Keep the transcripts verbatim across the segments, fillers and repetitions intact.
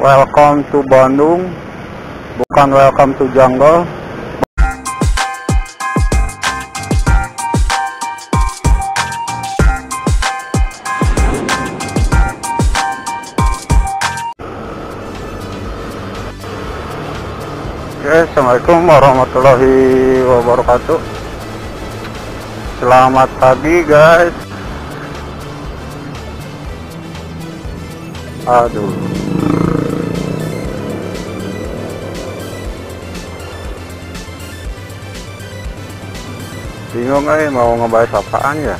Welcome to Bandung, bukan welcome to jungle. Oke, assalamualaikum warahmatullahi wabarakatuh. Selamat pagi guys. Aduh. Bingung guys, mau ngebahas apaan ya?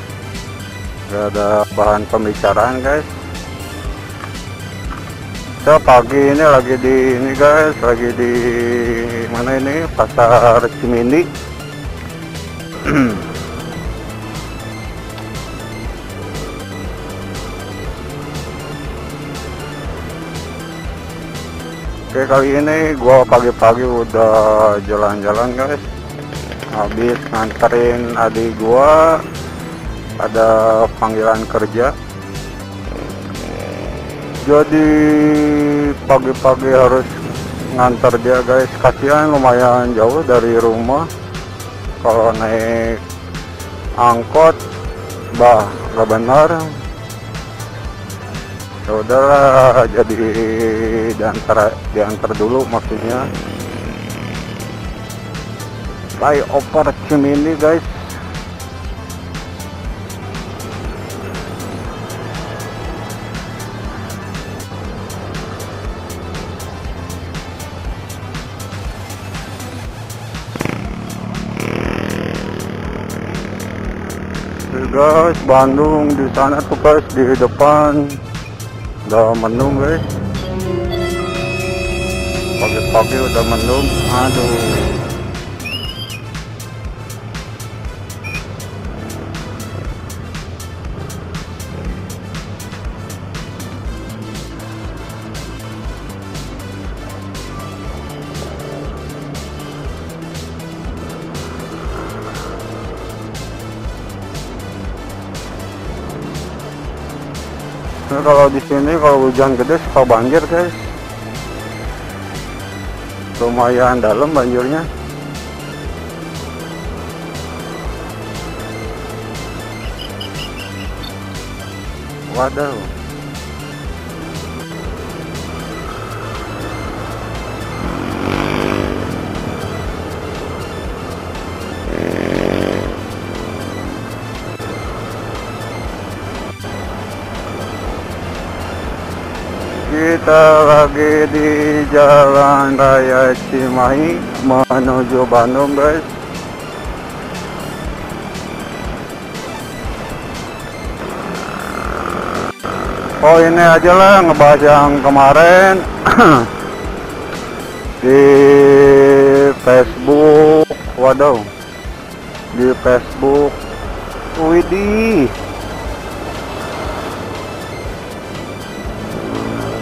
Gak ada bahan pembicaraan guys. Saya so, pagi ini lagi di ini guys, lagi di mana ini? Pasar Cimindi. Oke, kali ini gua pagi-pagi udah jalan-jalan guys, habis nganterin adik gua ada panggilan kerja. Jadi pagi-pagi harus nganter dia guys, kasihan lumayan jauh dari rumah. Kalau naik angkot bah gak benar. Udahlah, jadi diantar diantar dulu maksudnya. Flyover Cimindi guys. Tuh guys, Bandung di sana tuh guys, di depan udah mendung guys, pagi-pagi udah mendung. Aduh, nah, kalau di sini kalau hujan gede suka banjir guys, lumayan dalam banjirnya. Waduh. Kita lagi di jalan raya Cimahi menuju Bandung guys. Oh, ini aja lah ngebahas yang kemarin di Facebook. Waduh, di Facebook. Widih,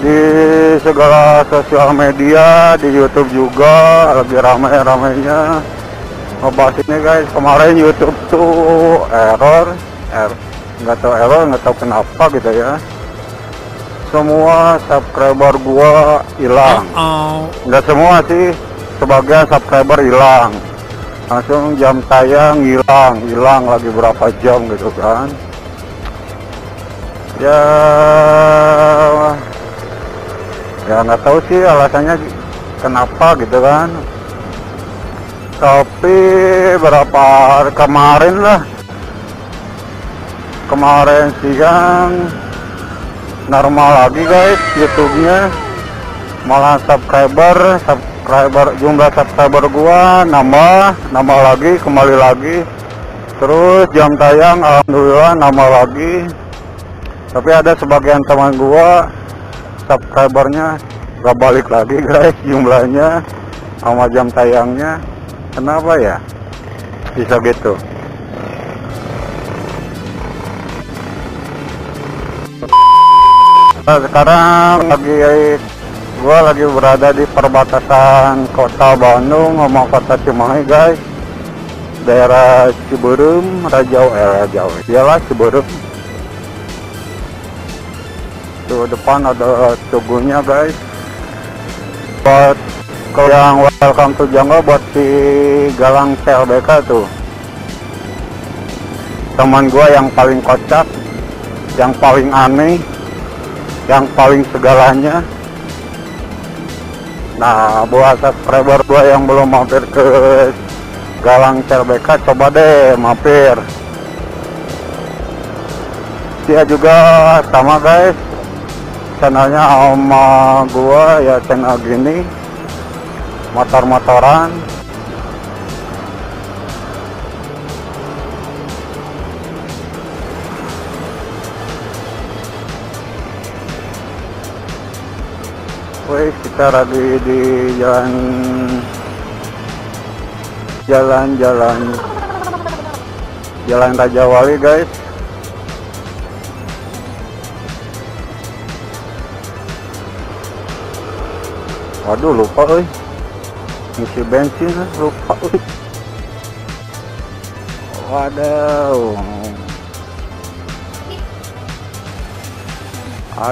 di segala sosial media, di YouTube juga lagi ramai-ramainya ngebahas ini guys. Kemarin YouTube tuh error, er, nggak tahu error, nggak tahu kenapa gitu ya. Semua subscriber gua hilang, nggak semua sih, sebagian subscriber hilang, langsung jam tayang hilang, hilang lagi berapa jam gitu kan. Ya. Ya nggak tahu sih alasannya kenapa gitu kan. Tapi berapa hari kemarin lah, kemarin siang normal lagi guys YouTube-nya, malah subscriber subscriber jumlah subscriber gua nambah nambah lagi, kembali lagi. Terus jam tayang alhamdulillah nambah lagi. Tapi ada sebagian teman gua subscribernya gak balik lagi guys, jumlahnya sama jam tayangnya. Kenapa ya bisa gitu? Nah, sekarang lagi gua lagi berada di perbatasan kota Bandung sama kota Cimahi guys, daerah Ciburum, Rajau eh, Jauh iyalah Ciburum. Tuh depan ada tubuhnya guys. Buat kalau yang welcome to jungle buat si Galang C L B K tuh. Teman gua yang paling kocak, yang paling aneh, yang paling segalanya. Nah, buat subscriber gua yang belum mampir ke Galang C L B K, coba deh mampir. Dia juga sama guys, channelnya sama gua ya, channel gini motor-motoran. Wih, kita lagi di jalan jalan-jalan jalan Rajawali guys. Waduh, lupa oi. Ngisi bensin lupa oi. Waduh.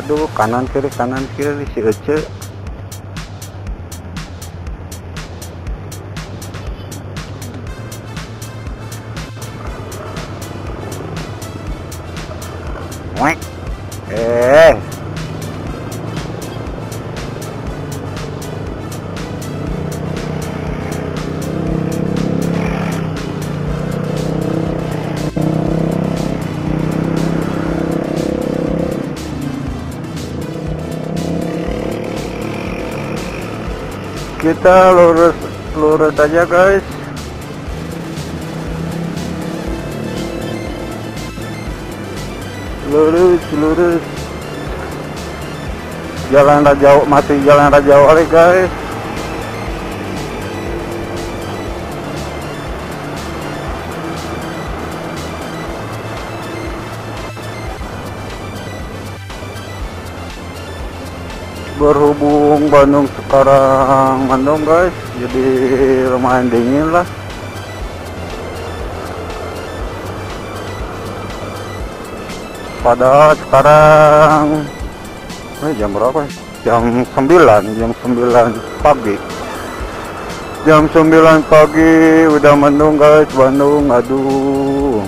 Aduh, kanan kiri kanan kiri si Ece. Wek. Eh. Kita lurus lurus aja guys. Lurus lurus. Jalan Rajau masih jalan Rajawali guys. Berhubung Bandung sekarang mendung guys, jadi lumayan dingin lah. Padahal sekarang eh, jam berapa? Jam sembilan, jam sembilan pagi. Jam sembilan pagi udah mendung guys, Bandung. Aduh.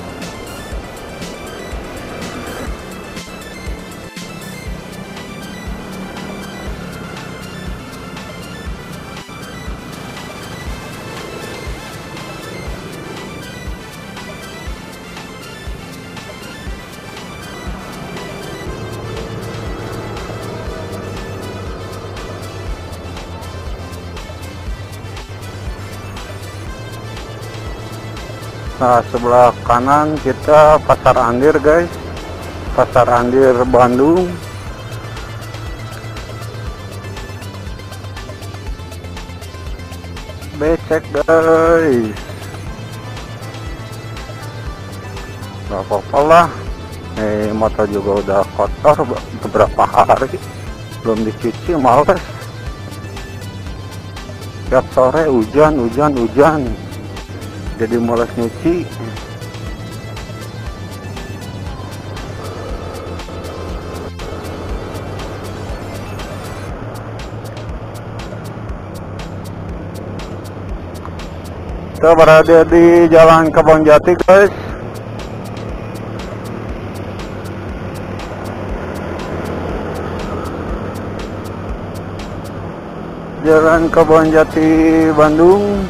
Nah, sebelah kanan kita Pasar Andir guys, Pasar Andir Bandung. Becek guys, gak apa-apa lah. Eh, motor juga udah kotor beberapa hari belum dicuci, males. Tiap sore hujan hujan hujan, jadi malas nyuci. Kita berada di Jalan Kebon Jati guys. Jalan Kebon Jati Bandung.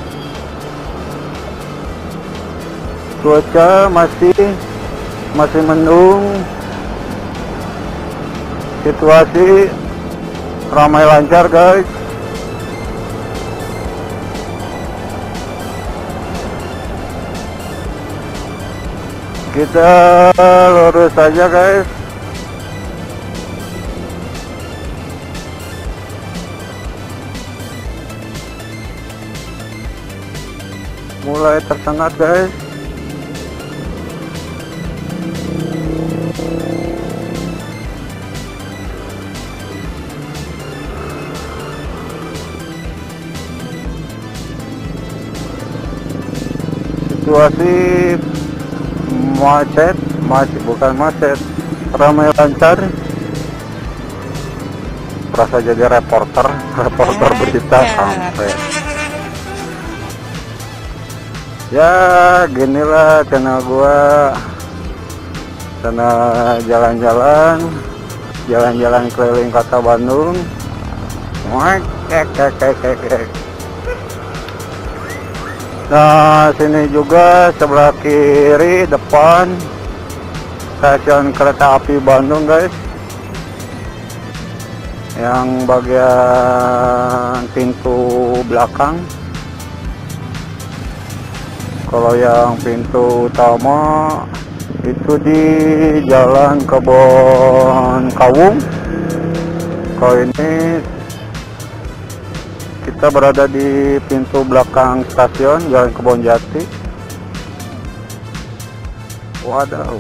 Cuaca masih masih mendung, situasi ramai lancar guys. Kita lurus saja guys. Mulai tersengat guys. Situasi macet, masih bukan macet, ramai lancar. Rasa jadi reporter, reporter berita sampai. Ya, ginilah channel gua. Channel jalan-jalan, jalan-jalan keliling kota Bandung. Nah, sini juga sebelah kiri depan stasiun kereta api Bandung, guys. Yang bagian pintu belakang. Kalau yang pintu utama itu di Jalan Kebon Kawung. Kalau ini kita berada di pintu belakang stasiun Jalan Kebon Jati. Waduh.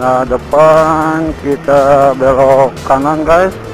Nah, depan kita belok kanan, guys.